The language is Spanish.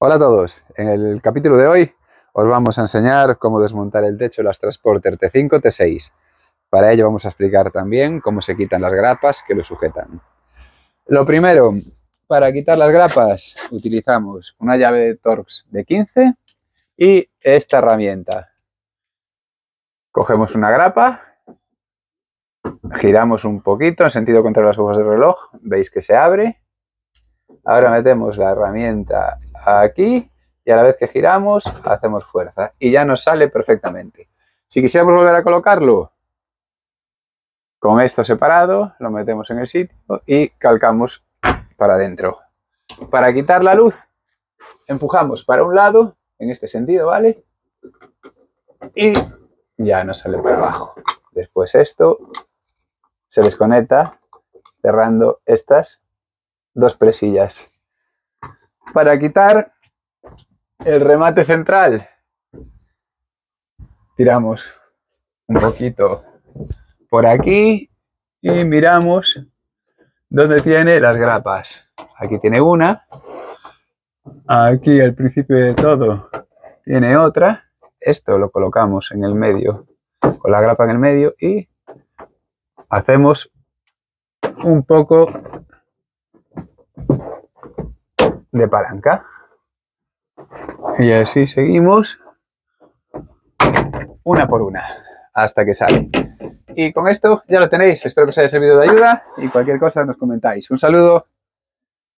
Hola a todos, en el capítulo de hoy os vamos a enseñar cómo desmontar el techo de las Transporter T5-T6. Para ello vamos a explicar también cómo se quitan las grapas que lo sujetan. Lo primero, para quitar las grapas utilizamos una llave de Torx de 15 y esta herramienta. Cogemos una grapa, giramos un poquito en sentido contrario a las agujas del reloj, veis que se abre. Ahora metemos la herramienta aquí y a la vez que giramos hacemos fuerza y ya nos sale perfectamente. Si quisiéramos volver a colocarlo, con esto separado lo metemos en el sitio y calcamos para adentro. Para quitar la luz empujamos para un lado, en este sentido, ¿vale? Y ya nos sale para abajo. Después esto se desconecta cerrando estas dos presillas. Para quitar el remate central tiramos un poquito por aquí y miramos dónde tiene las grapas. Aquí tiene una, aquí al principio de todo tiene otra. Esto lo colocamos en el medio, con la grapa en el medio, y hacemos un poco de palanca y así seguimos una por una hasta que sale. Y con esto ya lo tenéis. Espero que os haya servido de ayuda y cualquier cosa nos comentáis. Un saludo.